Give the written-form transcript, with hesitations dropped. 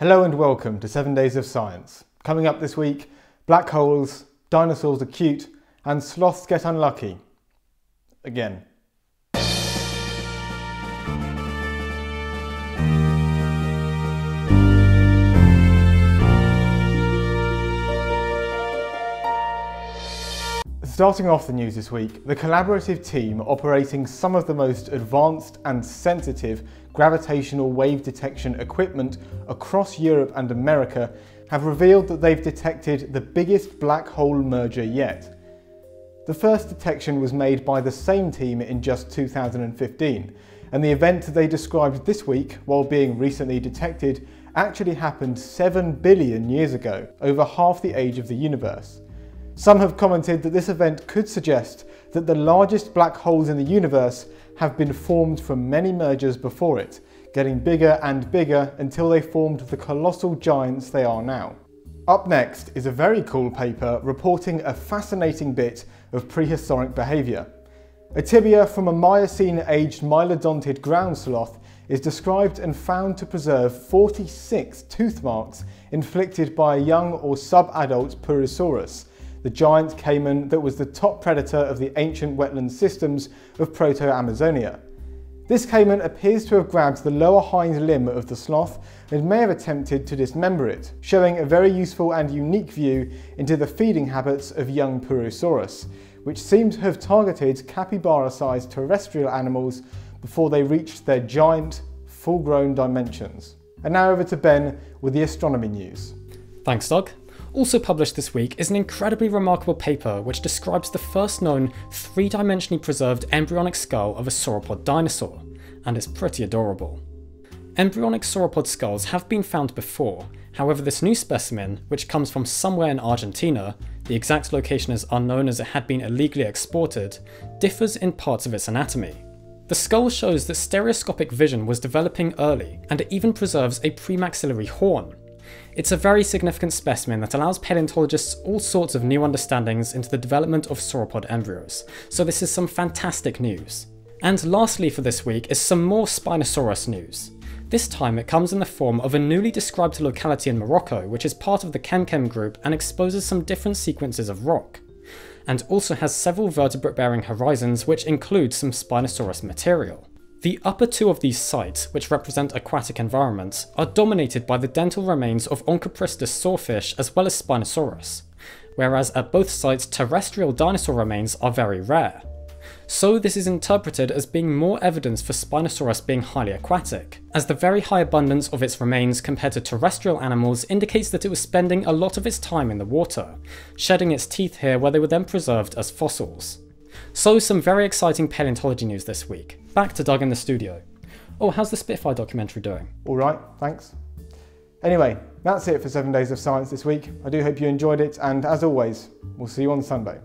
Hello and welcome to 7 Days of Science. Coming up this week, black holes, dinosaurs are cute, and sloths get unlucky. Again. Starting off the news this week, the collaborative team operating some of the most advanced and sensitive gravitational wave detection equipment across Europe and America have revealed that they've detected the biggest black hole merger yet. The first detection was made by the same team in just 2015, and the event they described this week, while being recently detected, actually happened 7 billion years ago, over half the age of the universe. Some have commented that this event could suggest that the largest black holes in the universe have been formed from many mergers before it, getting bigger and bigger until they formed the colossal giants they are now. Up next is a very cool paper reporting a fascinating bit of prehistoric behaviour. A tibia from a Miocene-aged mylodonted ground sloth is described and found to preserve 46 tooth marks inflicted by a young or sub-adult Purussaurus, the giant caiman that was the top predator of the ancient wetland systems of Proto-Amazonia. This caiman appears to have grabbed the lower hind limb of the sloth and may have attempted to dismember it, showing a very useful and unique view into the feeding habits of young Purussaurus, which seem to have targeted capybara-sized terrestrial animals before they reached their giant, full-grown dimensions. And now over to Ben with the astronomy news. Thanks, Doug. Also published this week is an incredibly remarkable paper which describes the first known three-dimensionally preserved embryonic skull of a sauropod dinosaur, and it's pretty adorable. Embryonic sauropod skulls have been found before, however this new specimen, which comes from somewhere in Argentina, the exact location is unknown as it had been illegally exported, differs in parts of its anatomy. The skull shows that stereoscopic vision was developing early, and it even preserves a premaxillary horn. It's a very significant specimen that allows paleontologists all sorts of new understandings into the development of sauropod embryos, so this is some fantastic news. And lastly for this week is some more Spinosaurus news. This time it comes in the form of a newly described locality in Morocco which is part of the Kenkem group and exposes some different sequences of rock, and also has several vertebrate-bearing horizons which include some Spinosaurus material. The upper two of these sites, which represent aquatic environments, are dominated by the dental remains of Onchopristus sawfish as well as Spinosaurus, whereas at both sites terrestrial dinosaur remains are very rare. So this is interpreted as being more evidence for Spinosaurus being highly aquatic, as the very high abundance of its remains compared to terrestrial animals indicates that it was spending a lot of its time in the water, shedding its teeth here where they were then preserved as fossils. So some very exciting paleontology news this week. Back to Doug in the studio. Oh, how's the Spitfire documentary doing? All right, thanks. Anyway, that's it for 7 Days of Science this week. I do hope you enjoyed it, and as always, we'll see you on Sunday.